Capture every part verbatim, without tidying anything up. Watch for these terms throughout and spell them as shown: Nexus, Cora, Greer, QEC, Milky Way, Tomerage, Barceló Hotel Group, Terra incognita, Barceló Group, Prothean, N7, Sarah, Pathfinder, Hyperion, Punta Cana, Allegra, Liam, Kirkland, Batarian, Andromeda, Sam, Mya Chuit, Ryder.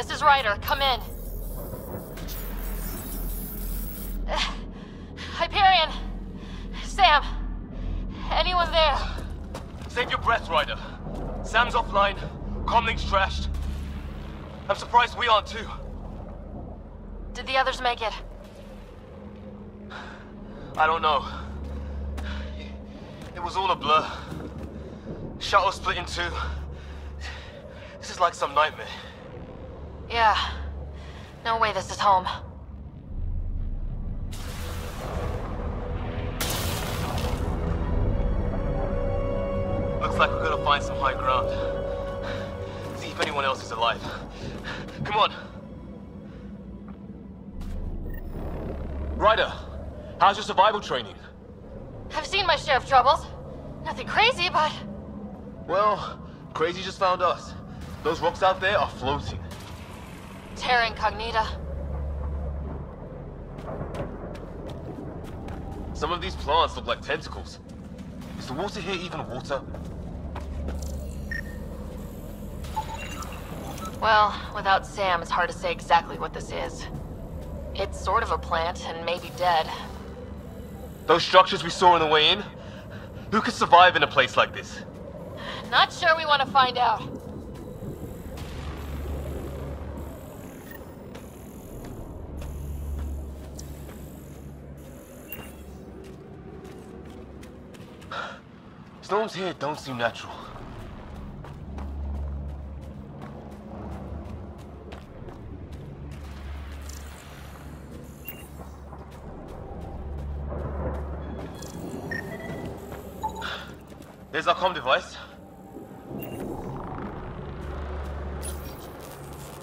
Missus Ryder, come in. Uh, Hyperion! Sam! Anyone there? Save your breath, Ryder. Sam's offline. Comlink's trashed. I'm surprised we aren't too. Did the others make it? I don't know. It was all a blur. Shuttle split in two. This is like some nightmare. Yeah. No way this is home. Looks like we're gonna find some high ground. See if anyone else is alive. Come on! Ryder, how's your survival training? I've seen my share of troubles. Nothing crazy, but... Well, crazy just found us. Those rocks out there are floating. Terra incognita. Some of these plants look like tentacles. Is the water here even water? Well, without Sam, it's hard to say exactly what this is. It's sort of a plant, and maybe dead. Those structures we saw on the way in? Who could survive in a place like this? Not sure we want to find out. Storms here don't seem natural. There's our comm device.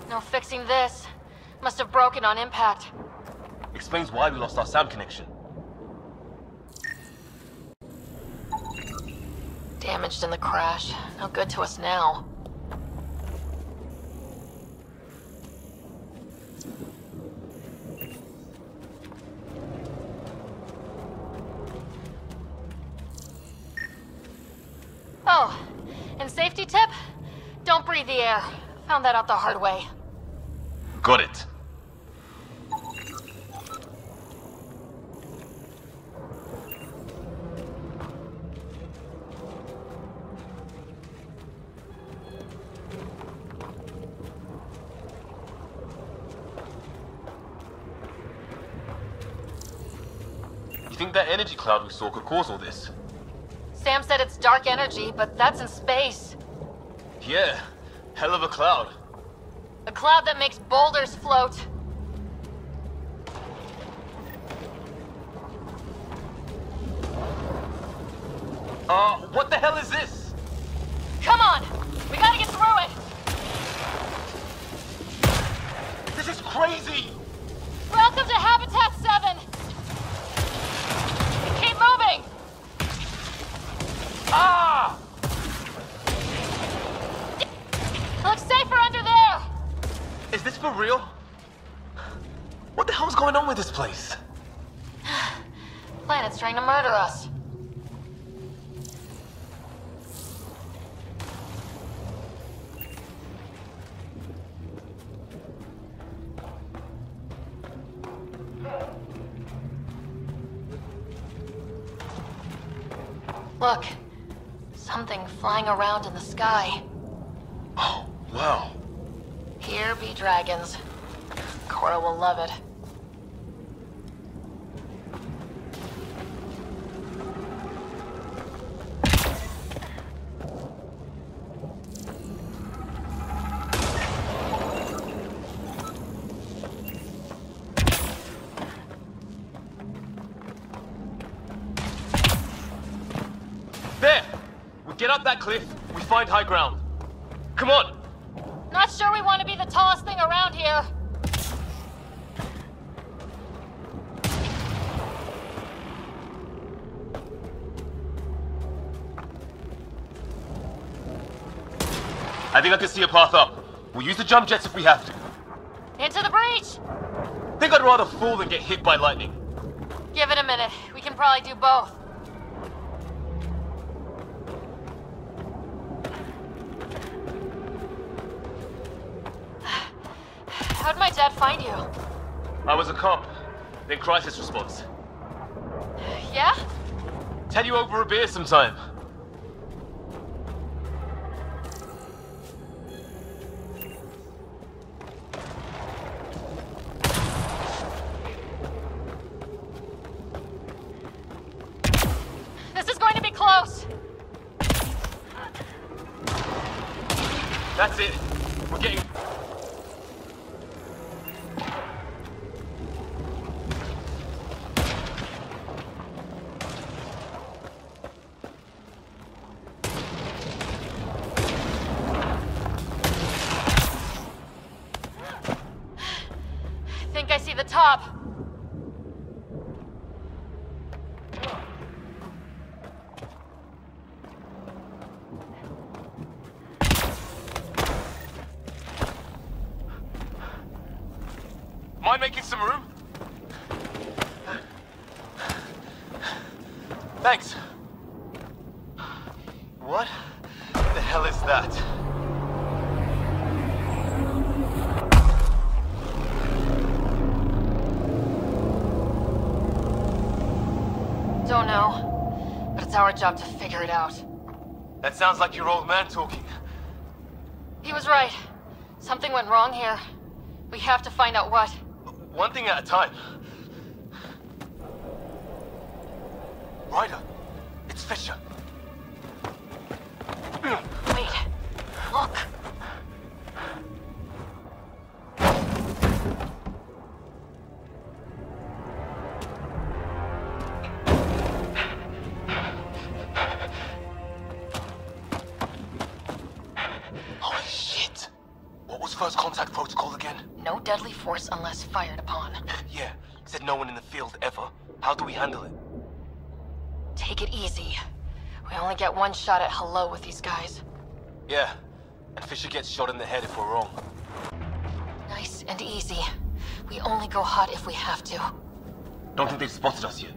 No fixing this. Must have broken on impact. Explains why we lost our Sam connection. Damaged in the crash. No good to us now. Oh, and safety tip? Don't breathe the air. Found that out the hard way. Got it. That energy cloud we saw could cause all this. Sam said it's dark energy, but that's in space. Yeah, hell of a cloud. A cloud that makes boulders float. Uh, what the hell is this? Come on! We gotta get through it! This is crazy! Welcome to Habitat seven! Ah! Looks safer under there! Is this for real? What the hell's going on with this place? Planet's trying to murder us. Look. Something flying around in the sky. Oh, wow. Here be dragons. Cora will love it. That cliff, we find high ground. Come on! Not sure we want to be the tallest thing around here. I think I can see a path up. We'll use the jump jets if we have to. Into the breach! I think I'd rather fall than get hit by lightning. Give it a minute. We can probably do both. Dad find you? I was a cop in crisis response. Yeah? Tell you over a beer sometime. This is going to be close. That's it. We're getting... job to figure it out. That sounds like your old man talking. He was right. Something went wrong here. We have to find out what. One thing at a time. Ryder, it's Fisher. Wait, look. Deadly force unless fired upon. Yeah, said no one in the field ever. How do we handle it? Take it easy. We only get one shot at hello with these guys. Yeah, and Fisher gets shot in the head if we're wrong. Nice and easy. We only go hot if we have to. Don't think they've spotted us yet.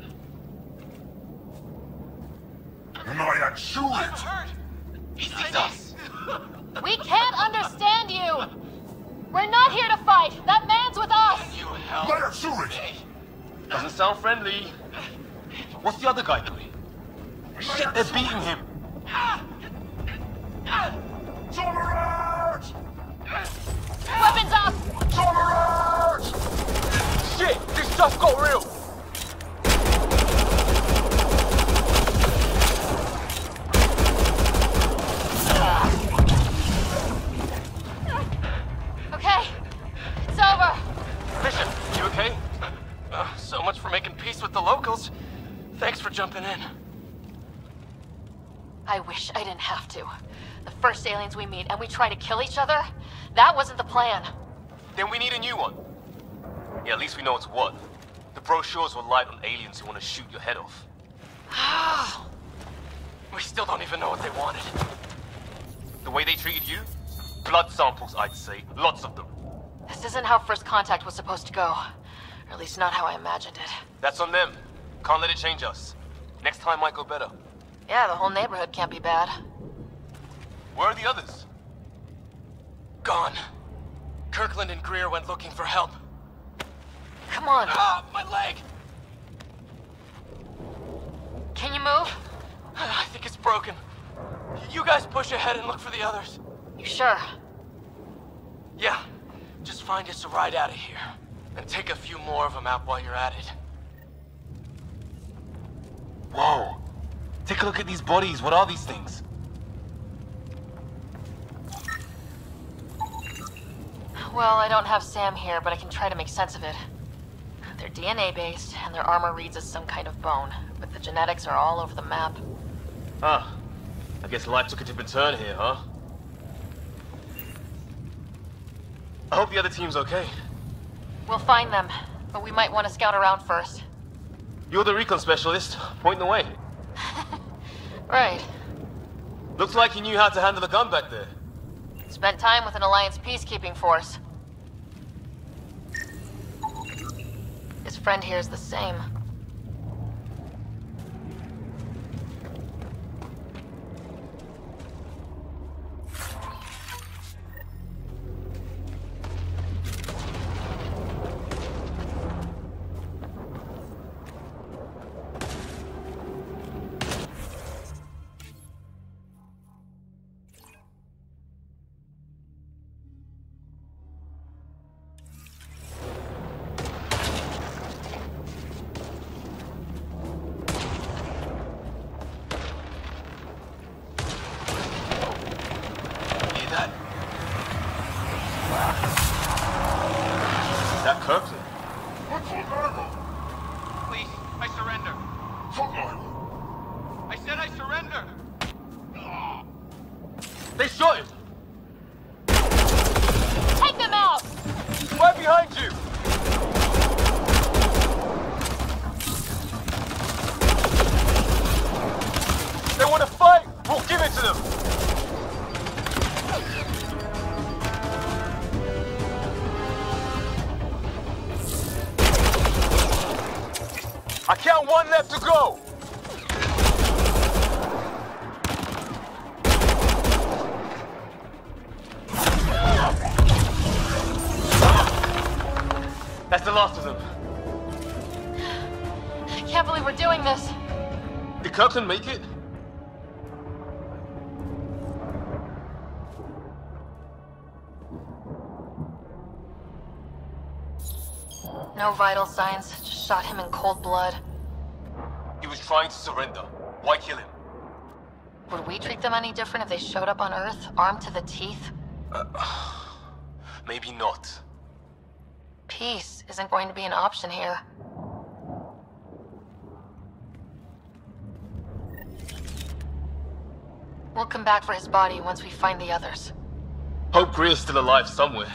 Mya Chuit! He sees us! We can't understand you! We're not here to fight! That man's with us! Can you help? Let her shoot it! Doesn't sound friendly. What's the other guy doing? Shit, they're beating him! Tomerage! Weapons up! Tomerage! Shit, this stuff got real! Jumping in. I wish I didn't have to. The first aliens we meet and we try to kill each other? That wasn't the plan. Then we need a new one. Yeah, at least we know it's what. The brochures were light on aliens who want to shoot your head off. We still don't even know what they wanted. The way they treated you? Blood samples, I'd say. Lots of them. This isn't how first contact was supposed to go. Or at least not how I imagined it. That's on them. Can't let it change us. Next time might go better. Yeah, the whole neighborhood can't be bad. Where are the others? Gone. Kirkland and Greer went looking for help. Come on. Ah, my leg! Can you move? I think it's broken. You guys push ahead and look for the others. You sure? Yeah. Just find us a ride out of here. And take a few more of them out while you're at it. Whoa! Take a look at these bodies. What are these things? Well, I don't have Sam here, but I can try to make sense of it. They're D N A-based, and their armor reads as some kind of bone, but the genetics are all over the map. Ah. I guess life took a different turn here, huh? I hope the other team's okay. We'll find them, but we might want to scout around first. You're the recon specialist, pointing the way. Right. Looks like he knew how to handle a gun back there. Spent time with an Alliance peacekeeping force. His friend here is the same. They shot him! Take them out! Right behind you! They want to fight! We'll give it to them! I count one left to go! That's the last of them. I can't believe we're doing this. Did Kirkland make it? No vital signs. Just shot him in cold blood. He was trying to surrender. Why kill him? Would we treat them any different if they showed up on Earth, armed to the teeth? Uh, maybe not. Peace isn't going to be an option here. We'll come back for his body once we find the others. Hope Greer's still alive somewhere.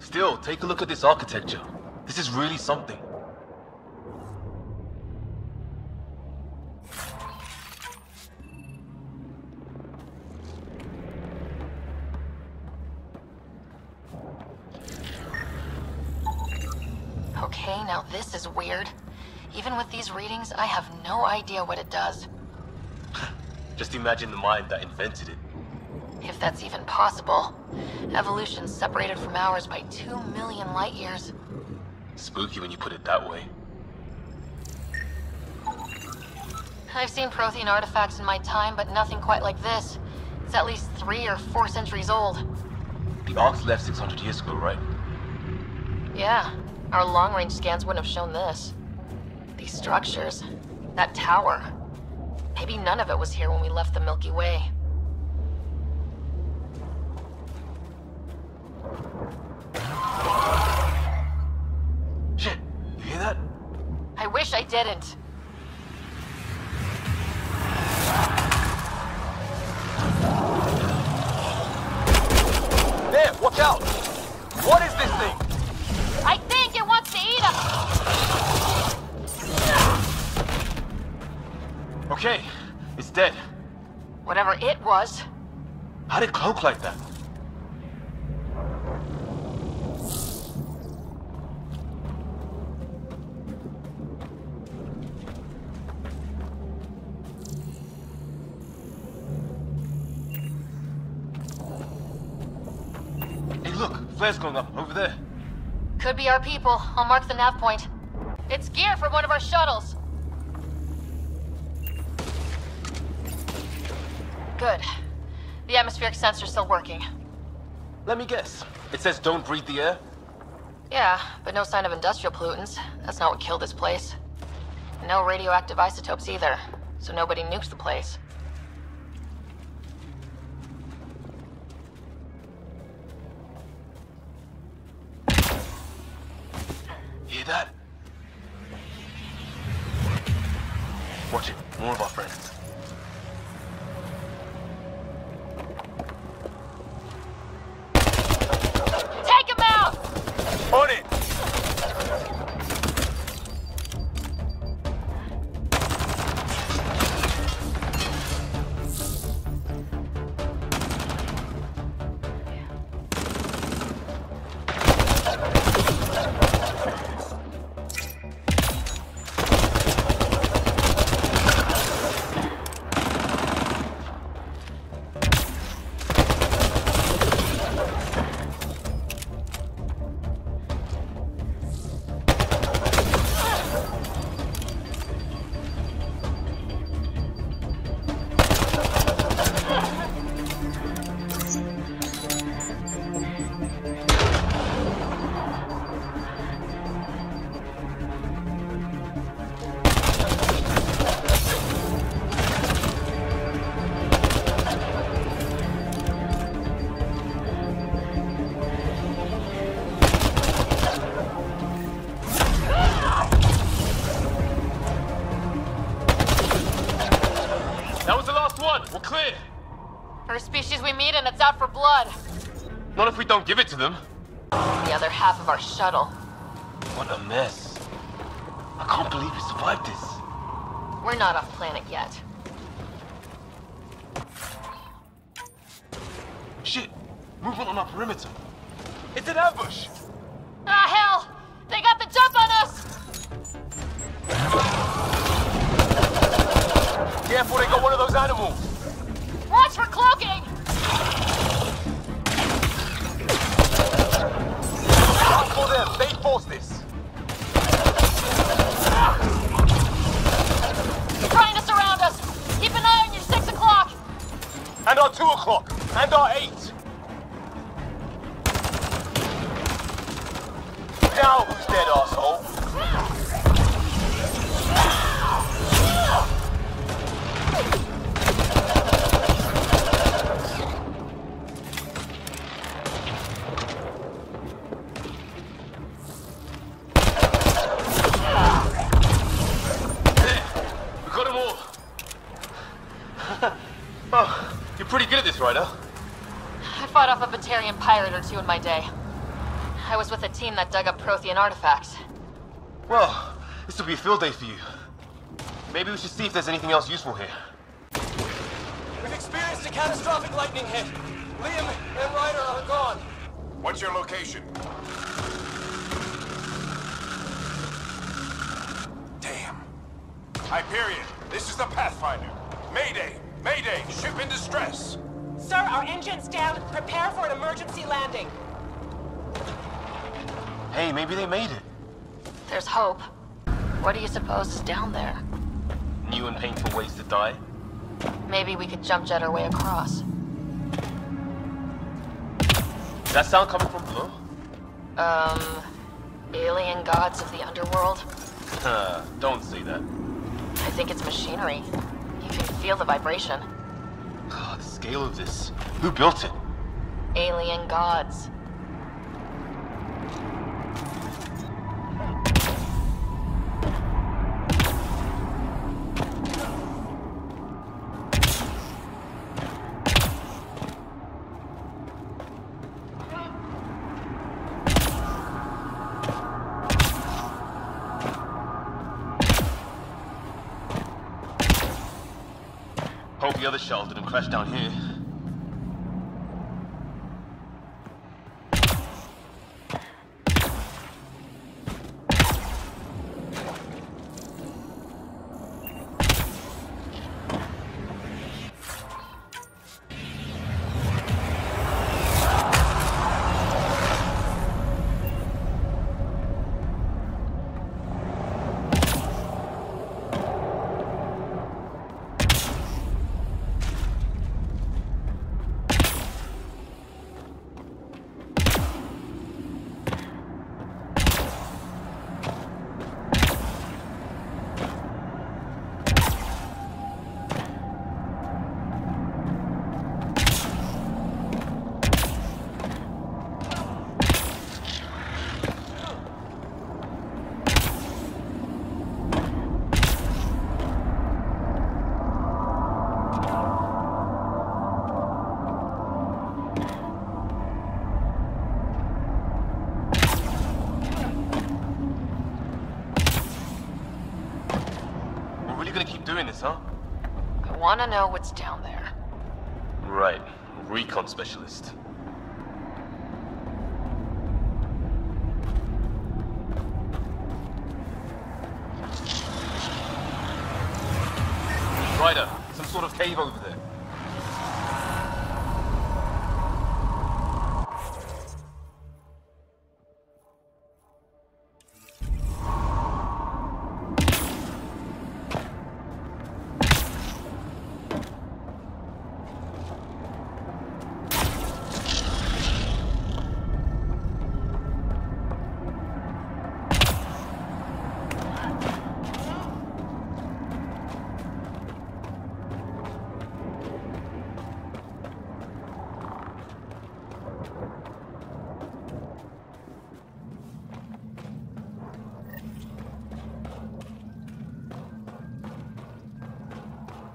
Still, take a look at this architecture. This is really something. Okay, now this is weird. Even with these readings, I have no idea what it does. Just imagine the mind that invented it. If that's even possible. Evolution separated from ours by two million light years. Spooky when you put it that way. I've seen Prothean artifacts in my time, but nothing quite like this. It's at least three or four centuries old. The Arks left six hundred years ago, right? Yeah. Our long-range scans wouldn't have shown this. These structures. That tower. Maybe none of it was here when we left the Milky Way. Shit! You hear that? I wish I didn't. There! Watch out! What is this thing? I think it wants to eat us! Okay, it's dead. Whatever it was. How did it cloak like that? Flares going up, over there. Could be our people. I'll mark the nav point. It's Gear from one of our shuttles. Good. The atmospheric sensor's still working. Let me guess. It says don't breathe the air? Yeah, but no sign of industrial pollutants. That's not what killed this place. No radioactive isotopes either, so nobody nukes the place. Hear that? Watch it. More of our friends. Take him out! On it! There's a species we meet and it's out for blood. Not if we don't give it to them. The other half of our shuttle. What a mess. I can't believe we survived this. We're not off planet yet. Shit! Movement on our perimeter. It's an ambush! Ah, hell! They got the jump on us! Careful, they got one of those animals! Watch for cloaking! Watch for them! They forced this! They're trying to surround us! Keep an eye on your six o'clock! And our two o'clock! And our eight! Now who's dead, asshole? We got them all. Oh, you're pretty good at this, Ryder. I fought off a Batarian pirate or two in my day. I was with a team that dug up Prothean artifacts. Well, this will be a field day for you. Maybe we should see if there's anything else useful here. We've experienced a catastrophic lightning hit. Liam and Ryder are gone. What's your location? Damn. Hyperion, this is the Pathfinder. Mayday! Mayday! Ship in distress! Sir, our engine's down. Prepare for an emergency landing. Hey, maybe they made it. There's hope. What do you suppose is down there? New and painful ways to die? Maybe we could jump jet our way across. Is that sound coming from below? Um... Alien gods of the underworld? Huh, don't say that. I think it's machinery. You can feel the vibration. God, the scale of this. Who built it? Alien gods. The other shell didn't crash down here. I wanna know what's down there. Right. Recon specialist. Ryder, some sort of cave over there.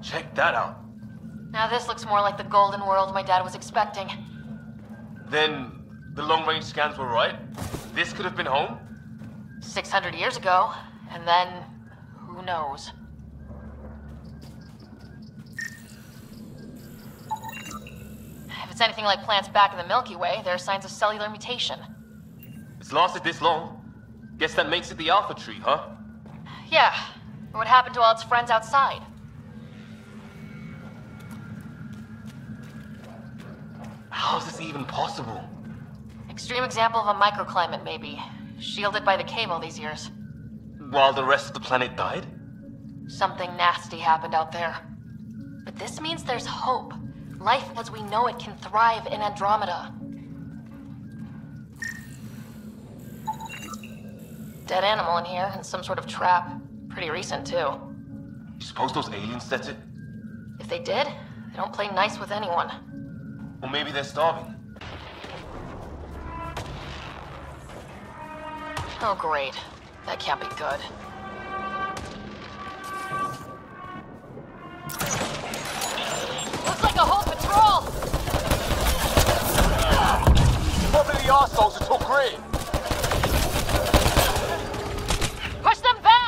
Check that out. Now this looks more like the golden world my dad was expecting. Then the long-range scans were right? This could have been home? six hundred years ago, and then who knows? If it's anything like plants back in the Milky Way, there are signs of cellular mutation. It's lasted this long. Guess that makes it the Alpha Tree, huh? Yeah. What happened to all its friends outside? How is this even possible? Extreme example of a microclimate, maybe. Shielded by the cave all these years. While the rest of the planet died? Something nasty happened out there. But this means there's hope. Life as we know it can thrive in Andromeda. Dead animal in here, and some sort of trap. Pretty recent, too. You suppose those aliens set it? If they did, they don't play nice with anyone. Well, maybe they're starving. Oh, great. That can't be good. Looks like a whole patrol! Probably the arseholes that took Greer. Push them back!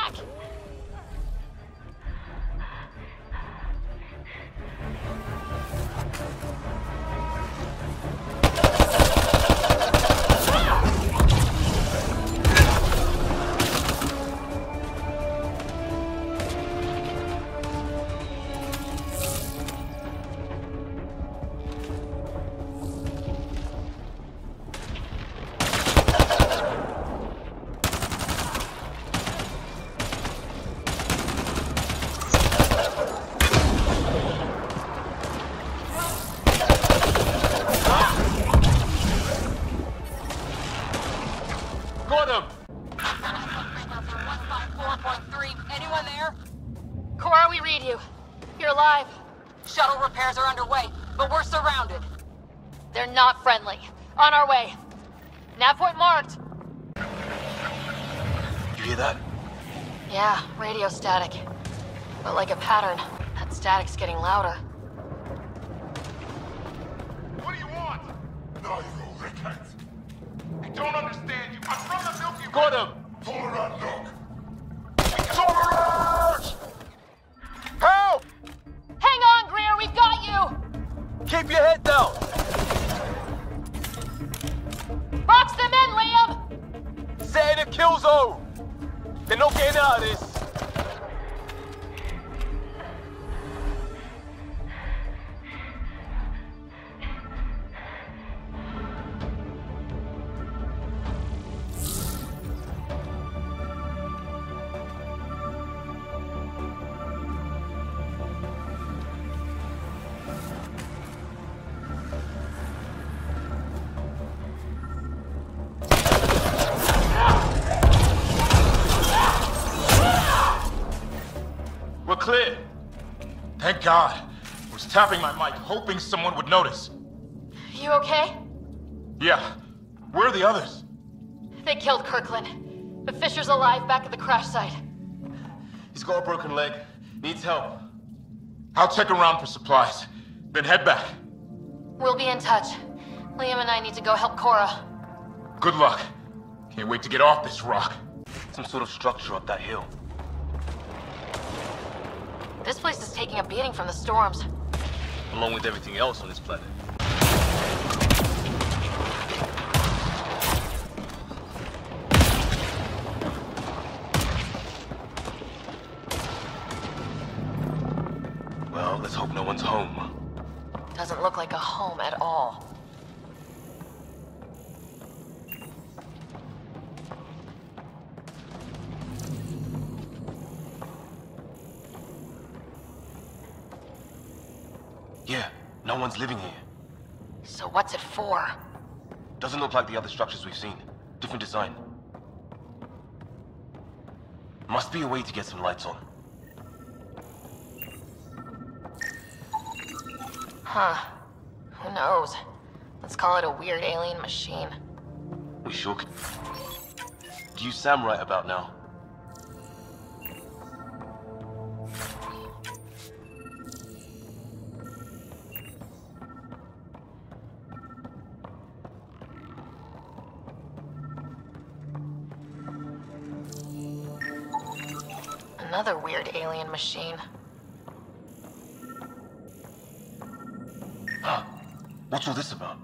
Static, but like a pattern. That static's getting louder. What do you want? No, you rickheads. I don't understand you. I'm from the Milky Way. Got him. Cora, look. Tomerage! Help! Hang on, Greer. We've got you. Keep your head down. Box them in, Liam. Stay in a kill zone. They're not getting out of this. God, I was tapping my mic, hoping someone would notice. You okay? Yeah. Where are the others? They killed Kirkland. But Fisher's alive back at the crash site. He's got a broken leg. Needs help. I'll check around for supplies, then head back. We'll be in touch. Liam and I need to go help Cora. Good luck. Can't wait to get off this rock. Some sort of structure up that hill. This place is taking a beating from the storms. Along with everything else on this planet. Well, let's hope no one's home. Doesn't look like a home at all. No one's living here. So what's it for? Doesn't look like the other structures we've seen. Different design. Must be a way to get some lights on. Huh. Who knows? Let's call it a weird alien machine. We sure could. Do you Sam right about now? another weird alien machine. Huh. What's all this about?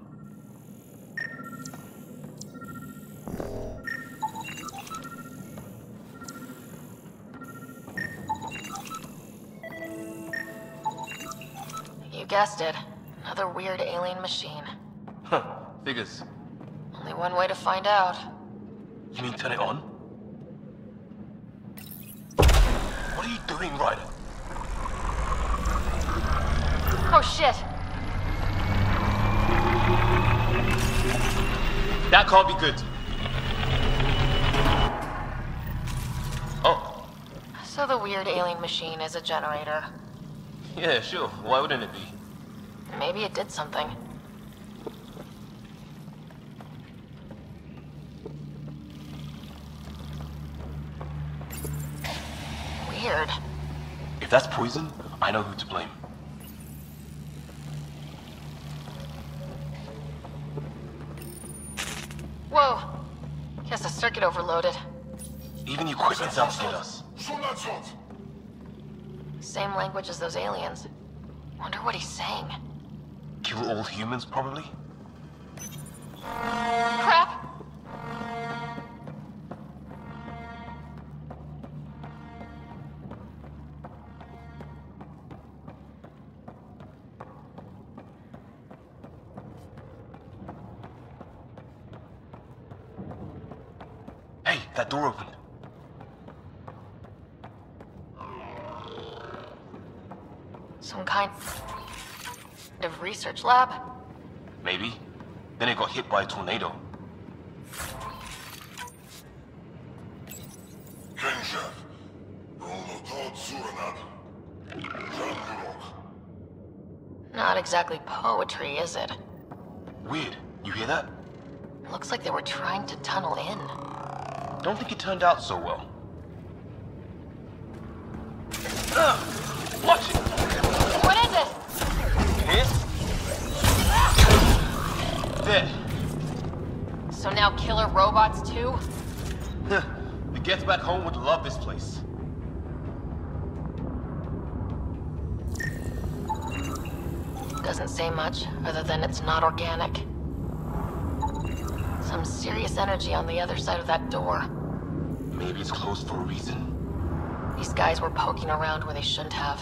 You guessed it. Another weird alien machine. Huh. Figures. Only one way to find out. You mean turn it on? What are you doing, Ryder? Oh shit! That can't be good. Oh. So the weird alien machine is a generator. Yeah, sure. Why wouldn't it be? Maybe it did something. Weird. If that's poison, I know who to blame. Whoa. Guess the circuit overloaded. Even equipment outskilled us. Same language as those aliens. Wonder what he's saying. Kill all humans, probably? Crap! Hey, that door opened. Some kind of research lab? Maybe. Then it got hit by a tornado. Not exactly poetry, is it? Weird. You hear that? Looks like they were trying to tunnel in. Don't think it turned out so well. Uh, watch it! Dead. So now killer robots too? The Gets Back Home would love this place. Doesn't say much, other than it's not organic. Some serious energy on the other side of that door. Maybe it's closed for a reason. These guys were poking around where they shouldn't have.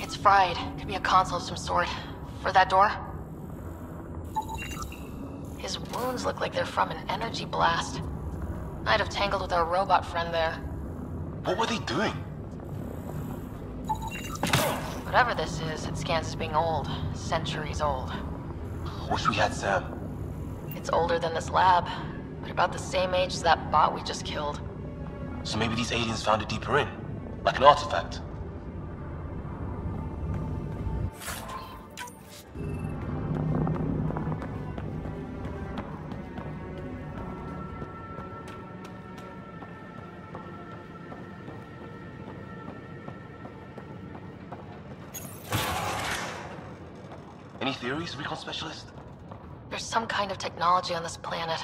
It's fried. Could be a console of some sort. For that door? His wounds look like they're from an energy blast. I'd have tangled with our robot friend there. What were they doing? Whatever this is, it scans as being old. Centuries old. Wish we had Sam. It's older than this lab, but about the same age as that bot we just killed. So maybe these aliens found it deeper in, like an artifact. Any theories, recon specialist? There's some kind of technology on this planet.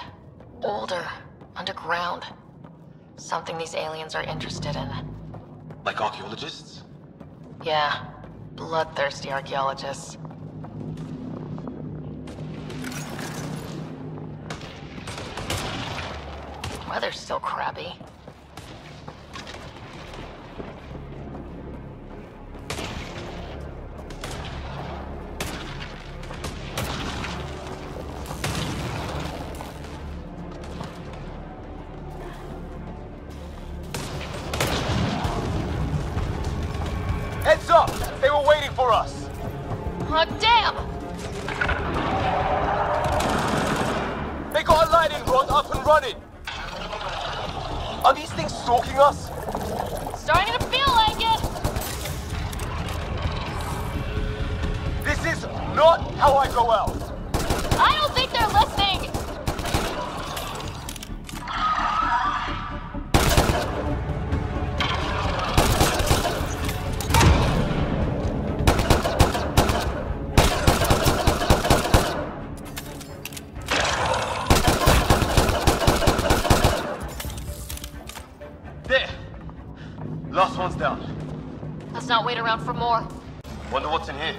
Older, underground. Something these aliens are interested in. Like archaeologists? Yeah, bloodthirsty archaeologists. Weather's still crappy. more. Wonder what's in here.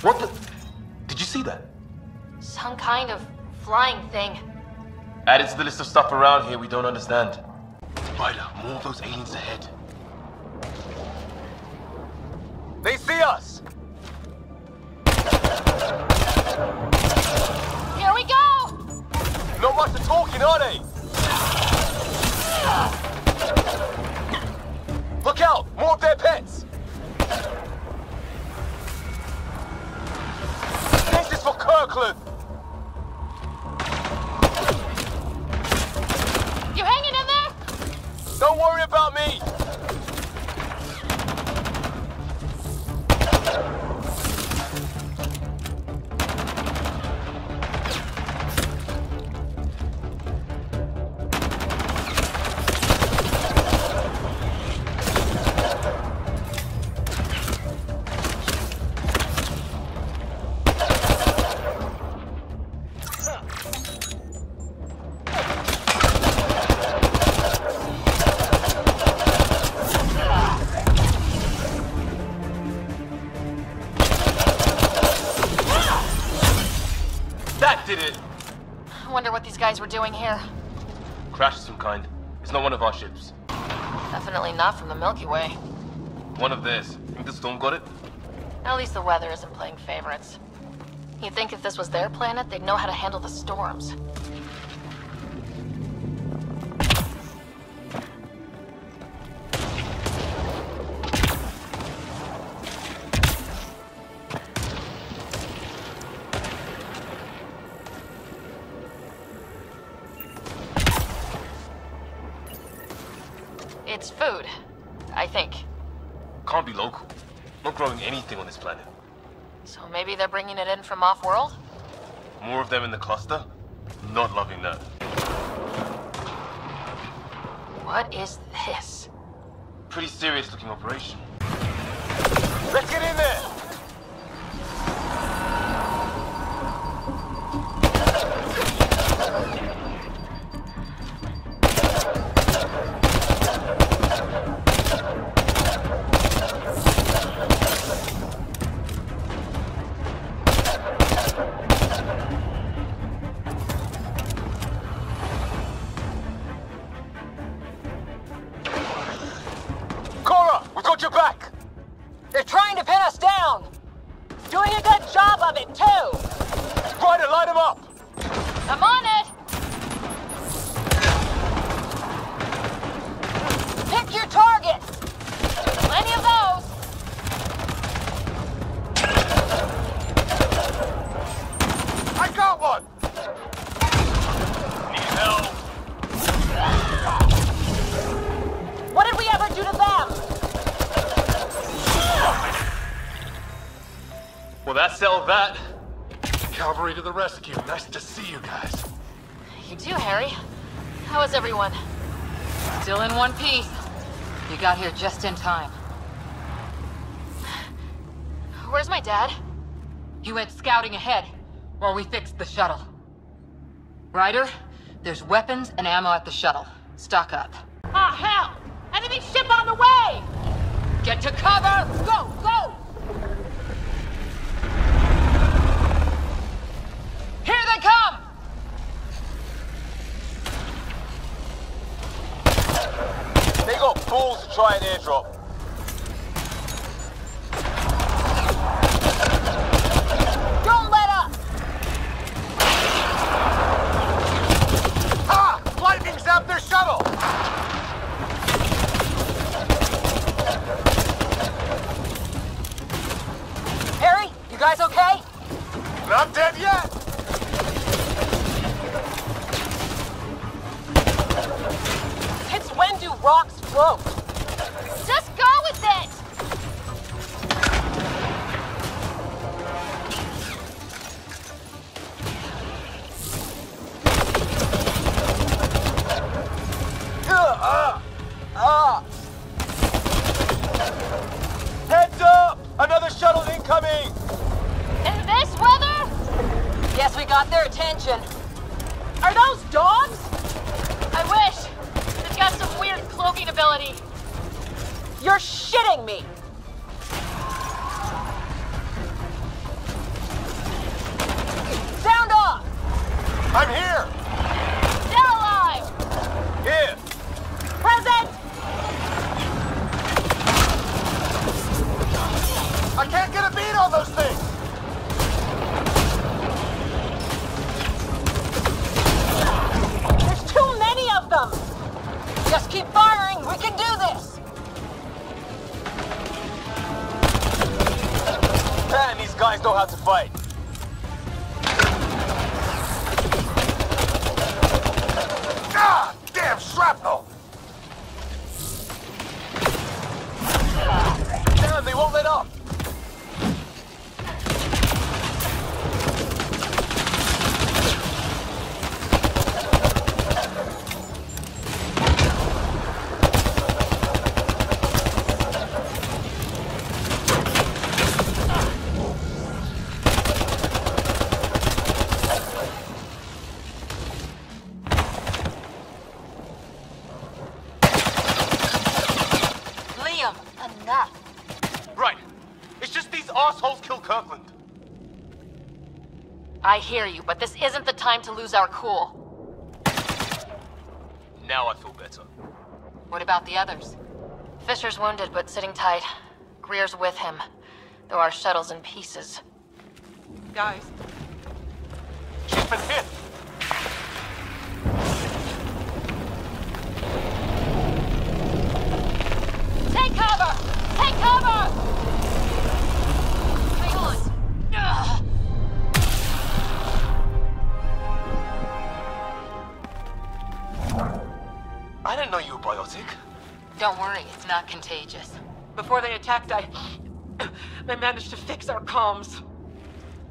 What the? Did you see that? Some kind of flying thing. Added to the list of stuff around here we don't understand. Ryder, more of those aliens ahead. They see us! Here we go! Not much of talking, are they? Look out! More of their pets! This is for Kirkland! You hanging in there? Don't worry about me! Guys, we're doing here. Crash of some kind. It's not one of our ships. Definitely not from the Milky Way. One of theirs. Think the storm got it? At least the weather isn't playing favorites. You'd think if this was their planet, they'd know how to handle the storms. It's food, I think. Can't be local. Not growing anything on this planet. So maybe they're bringing it in from off-world? More of them in the cluster? Not loving that. What is this? Pretty serious looking operation. Let's get in there! Sell that. Cavalry to the rescue. Nice to see you guys. You too, Harry. How is everyone? Still in one piece. You got here just in time. Where's my dad? He went scouting ahead while we fixed the shuttle. Ryder, there's weapons and ammo at the shuttle. Stock up. Ah, hell! Enemy ship on the way! Get to cover! Go, go! Balls to try and airdrop. Don't let up! Ah! Lightning's out their shuttle! Harry, you guys okay? Not dead yet! It's when do rocks float? Just go with it! Uh, uh. Heads up! Another shuttle incoming! In this weather? Yes, we got their attention. Are those You're shitting me! Sound off! I'm here! Still alive! Yeah! Present! I can't get a beat on those things! There's too many of them! Just keep firing, we can do this! Man, these guys know how to fight! God damn shrapnel! Damn, they won't let up! Kirkland. I hear you, but this isn't the time to lose our cool. Now I feel better. What about the others? Fisher's wounded, but sitting tight. Greer's with him, though our shuttle's in pieces. Guys. She's been hit! Take cover! Take cover! I didn't know you were biotic. Don't worry, it's not contagious. Before they attacked, I... I managed to fix our comms.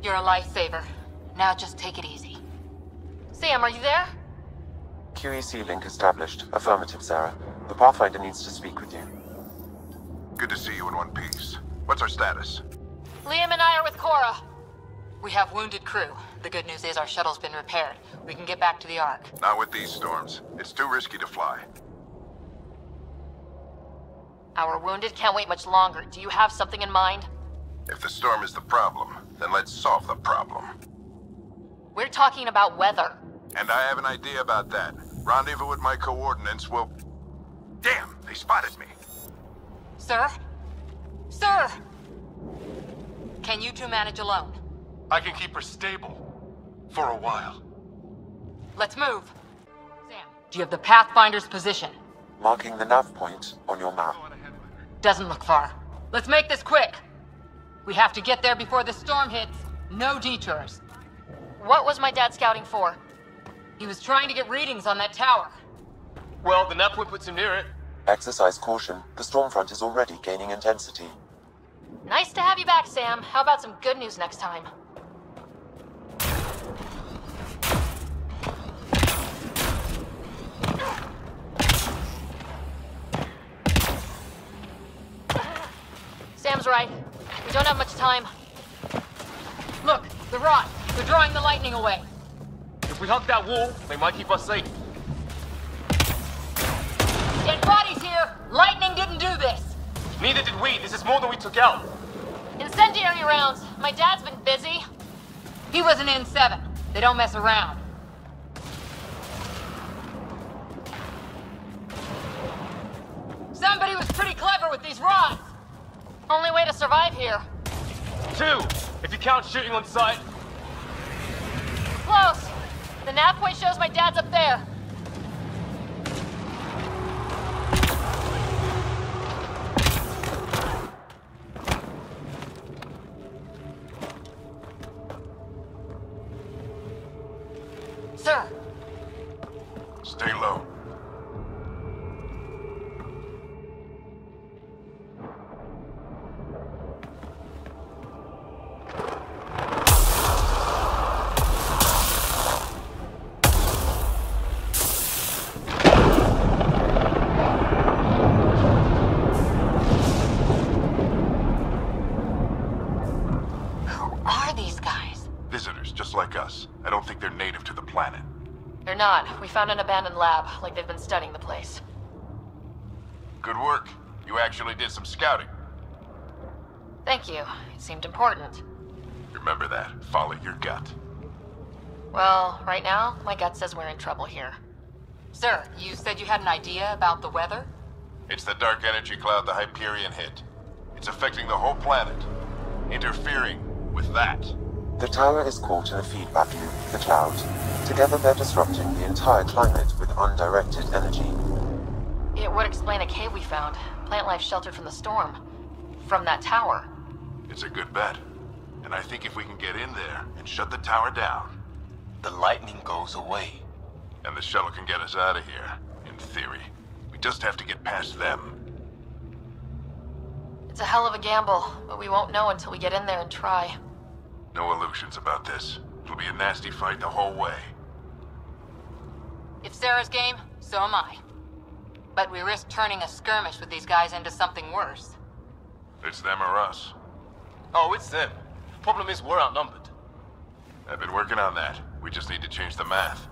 You're a lifesaver. Now just take it easy. Sam, are you there? Q E C link established. Affirmative, Sarah. The Pathfinder needs to speak with you. Good to see you in one piece. What's our status? Liam and I are with Cora. We have wounded crew. The good news is our shuttle's been repaired. We can get back to the Ark. Not with these storms. It's too risky to fly. Our wounded can't wait much longer. Do you have something in mind? If the storm is the problem, then let's solve the problem. We're talking about weather. And I have an idea about that. Rendezvous with my coordinates will... Damn! They spotted me! Sir? Sir! Can you two manage alone? I can keep her stable. For a while. Let's move. Sam, do you have the Pathfinder's position? Marking the nav point on your map. Doesn't look far. Let's make this quick. We have to get there before the storm hits. No detours. What was my dad scouting for? He was trying to get readings on that tower. Well, the nav point puts him near it. Exercise caution. The storm front is already gaining intensity. Nice to have you back, Sam. How about some good news next time? Sam's right. We don't have much time. Look, the rod. They're drawing the lightning away. If we hug that wall, they might keep us safe. Dead bodies here! Lightning didn't do this! Neither did we. This is more than we took out. Incendiary rounds. My dad's been busy. He was an N seven. They don't mess around. Somebody was pretty clever with these rods. Only way to survive here. Two, if you count shooting on sight. Close. The nav point shows my dad's up there. Stay low. Who are these guys? Visitors, just like us. I don't think they're native to the planet. They're not. We found an abandoned lab, like they've been studying the place. Good work. You actually did some scouting. Thank you. It seemed important. Remember that. Follow your gut. Well, right now, my gut says we're in trouble here. Sir, you said you had an idea about the weather? It's the dark energy cloud the Hyperion hit. It's affecting the whole planet. Interfering with that. The tower is caught in a feedback loop, the cloud. Together they're disrupting the entire climate with undirected energy. It would explain a cave we found. Plant life sheltered from the storm. From that tower. It's a good bet. And I think if we can get in there and shut the tower down, the lightning goes away. And the shuttle can get us out of here, in theory. We just have to get past them. It's a hell of a gamble, but we won't know until we get in there and try. No illusions about this. It'll be a nasty fight the whole way. If Sarah's game, so am I. But we risk turning a skirmish with these guys into something worse. It's them or us. Oh, it's them. The problem is we're outnumbered. I've been working on that. We just need to change the math.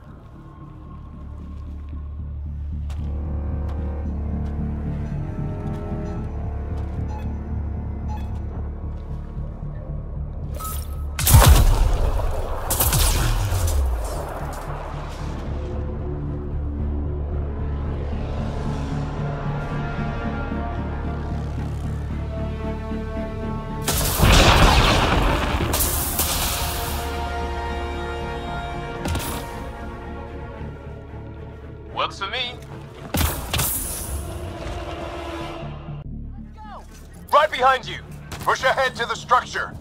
To the structure.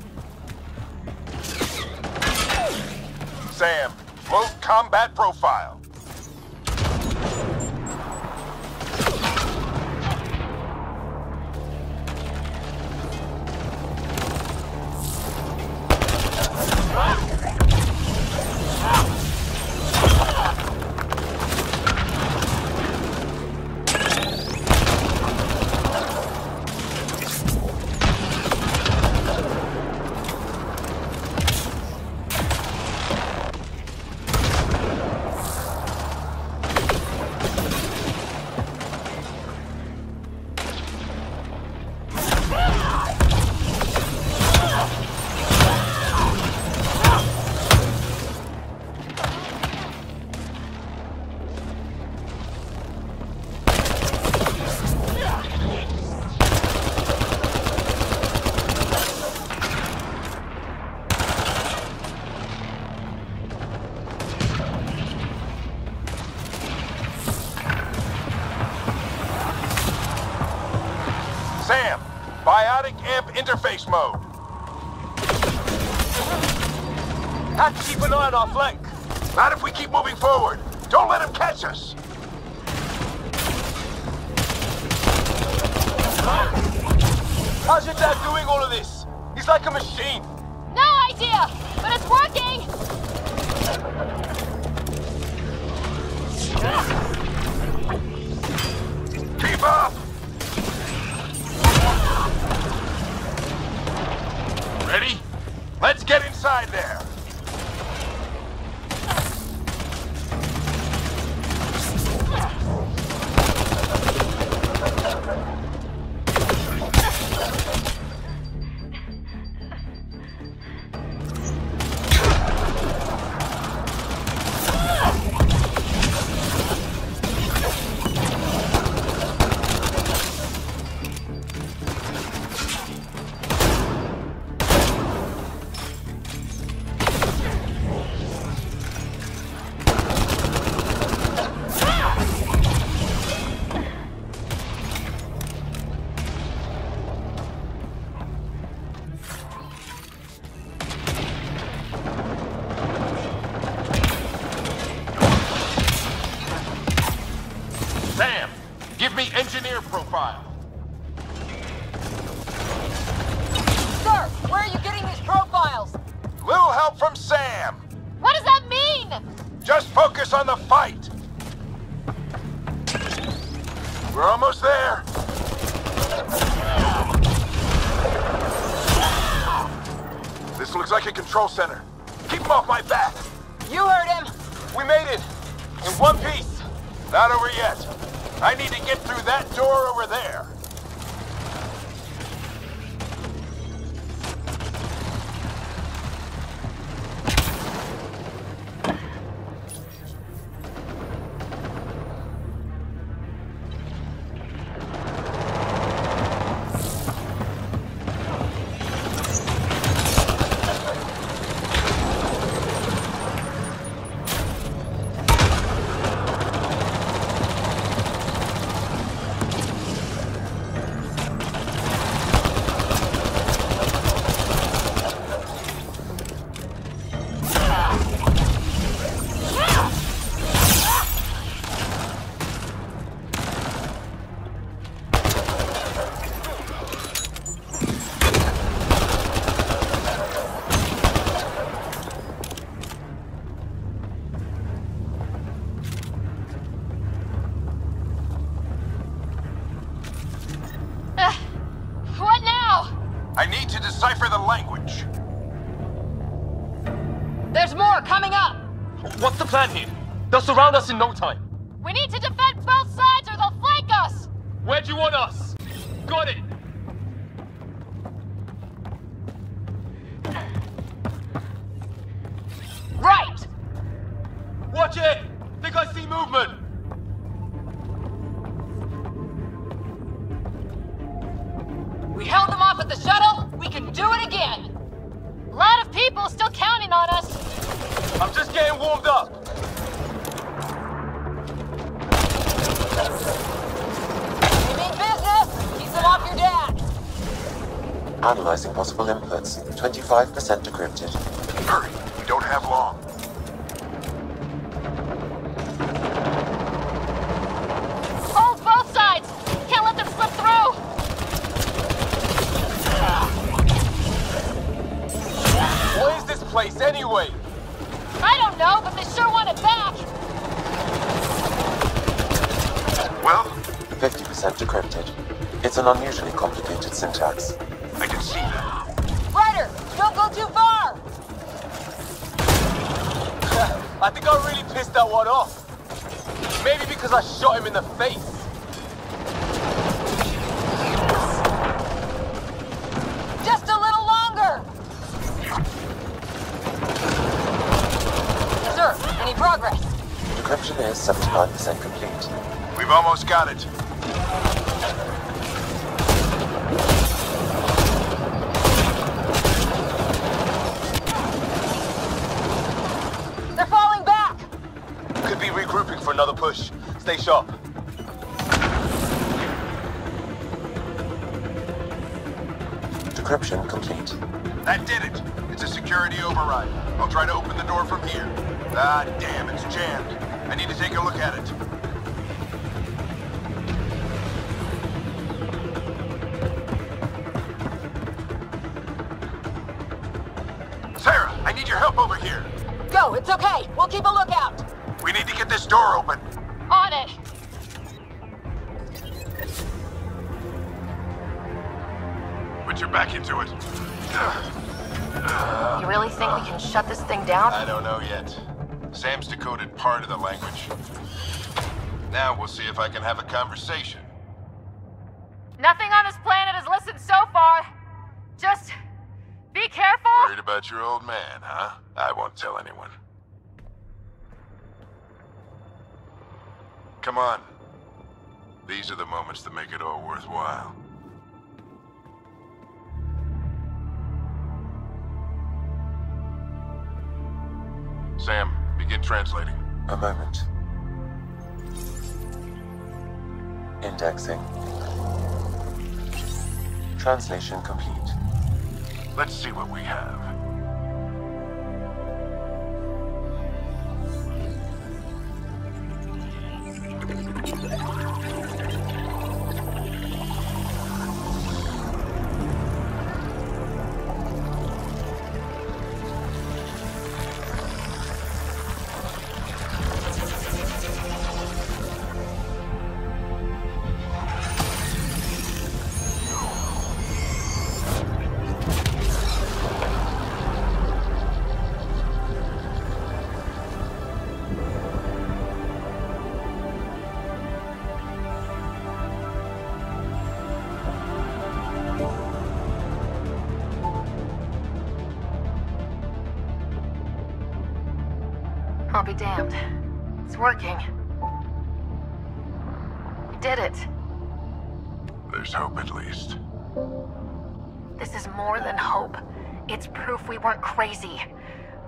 Sam, move combat profile. Interface mode. Have to keep an eye on our flank. Not if we keep moving forward. Don't let him catch us. How's your dad doing all of this? He's like a machine. No idea, but it's working. Keep up. Ready? Let's get inside there! Center. Keep him off my back! You heard him! We made it! In one piece! Not over yet. I need to get through that door over there. decipher the language. There's more coming up! What's the plan here? They'll surround us in no time. We need to defend both sides or they'll flank us! Where do you want us? Got it! Right! Watch it! Think I see movement! We held them off with the shuttle, we can do it again! A lot of people still counting on us! I'm just getting warmed up! You mean business? Keep them off your deck! Analyzing possible inputs. twenty-five percent decrypted. Hurry! We don't have long. Hold both sides! Can't let them slip through! Where's this place anyway? I don't know, but they sure want it back! Well? fifty percent decrypted. It's an unusually complicated syntax. I can see that. Ryder, don't go too far! I think I really pissed that one off. Maybe because I shot him in the face. Progress. Decryption is seventy-five percent complete. We've almost got it. They're falling back! Could be regrouping for another push. Stay sharp. Decryption complete. That did it! It's a security override. I'll try to open the door from here. Ah, damn, it's jammed. I need to take a look at it. Sarah, I need your help over here. Go, it's okay. We'll keep a lookout. We need to get this door open. On it. Put your back into it. You really think we can shut this thing down? I don't know yet. Sam's decoded part of the language. Now we'll see if I can have a conversation. Nothing on this planet has listened so far. Just be careful. Worried about your old man, huh? I won't tell anyone. Come on. These are the moments that make it all worthwhile. Sam, begin translating. A moment. Indexing. Translation complete. Let's see what we have. Be damned. It's working. We did it. There's hope at least. This is more than hope. It's proof we weren't crazy.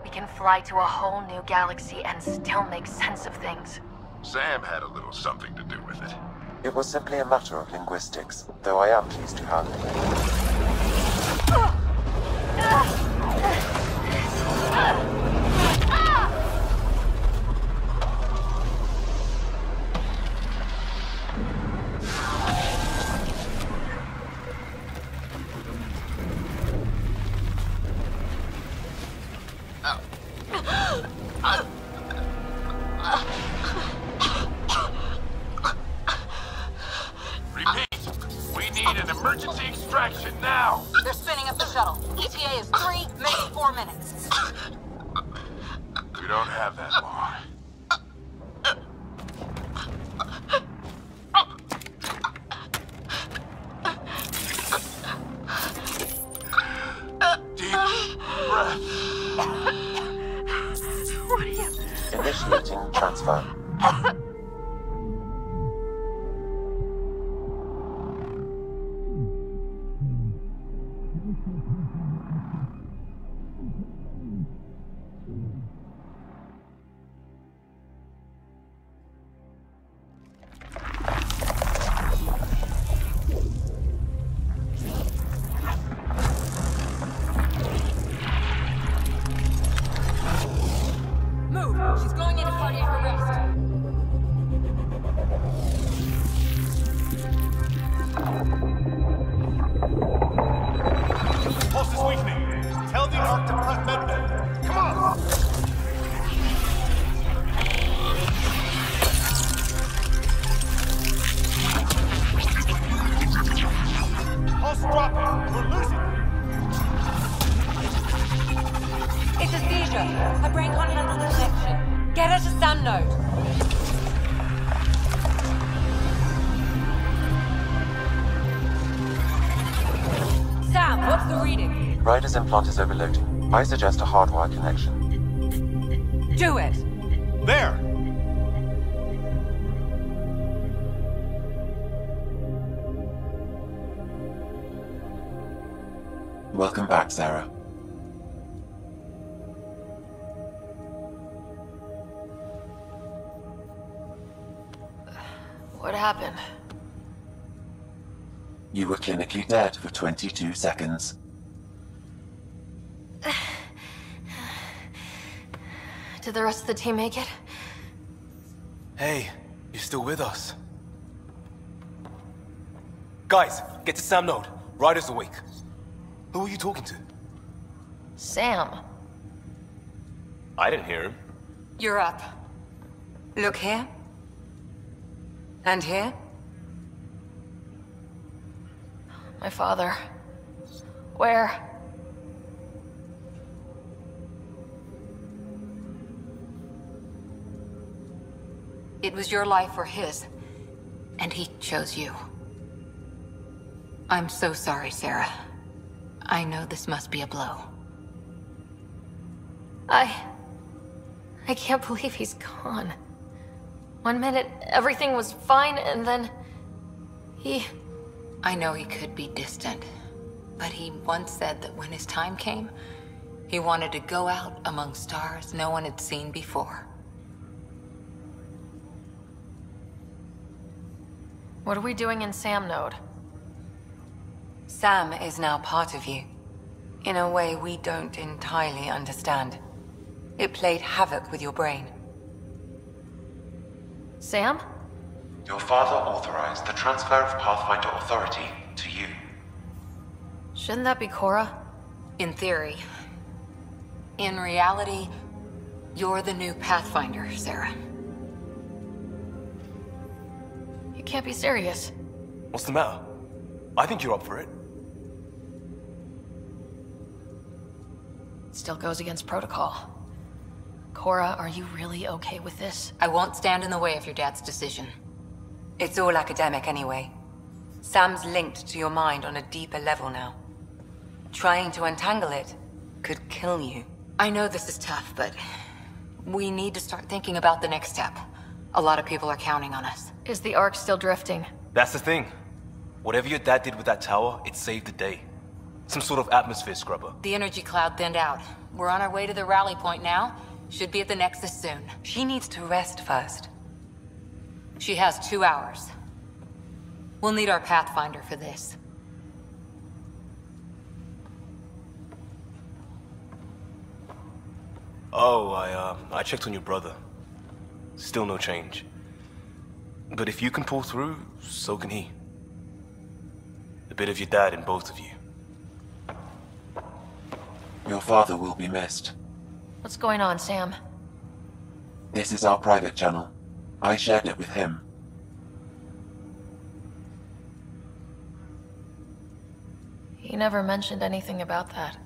We can fly to a whole new galaxy and still make sense of things. Sam had a little something to do with it. It was simply a matter of linguistics, though I am pleased to handle it. Repeat, we need an Emergency extraction now! They're spinning up the shuttle. E T A is three, maybe four minutes. We don't have that long. Initiating transfer. Ryder's implant is overloading. I suggest a hardwire connection. Do it! There! Welcome back, Sarah. What happened? You were clinically dead for twenty-two seconds. Did the rest of the team make it? Hey, you're still with us. Guys, get to Sam node. Ryder's awake. Who were you talking to? Sam. I didn't hear him. You're up. Look here. And here. My father. Where? It was your life or his, and he chose you. I'm so sorry, Sarah. I know this must be a blow. I... I can't believe he's gone. One minute, everything was fine, and then... he... I know he could be distant, but he once said that when his time came, he wanted to go out among stars no one had seen before. What are we doing in Sam node? Sam is now part of you. In a way we don't entirely understand. It played havoc with your brain. Sam? Your father authorized the transfer of Pathfinder authority to you. Shouldn't that be Cora? In theory. In reality, you're the new Pathfinder, Sarah. Can't be serious. What's the matter? I think you're up for it. Still goes against protocol. Cora, are you really okay with this? I won't stand in the way of your dad's decision. It's all academic anyway. Sam's linked to your mind on a deeper level now. Trying to untangle it could kill you. I know this is tough, but we need to start thinking about the next step. A lot of people are counting on us. Is the Ark still drifting? That's the thing. Whatever your dad did with that tower, it saved the day. Some sort of atmosphere scrubber. The energy cloud thinned out. We're on our way to the rally point now. Should be at the Nexus soon. She needs to rest first. She has two hours. We'll need our Pathfinder for this. Oh, I, uh, I checked on your brother. Still no change. But if you can pull through, so can he. A bit of your dad in both of you. Your father will be missed. What's going on, Sam? This is our private channel. I shared it with him. He never mentioned anything about that.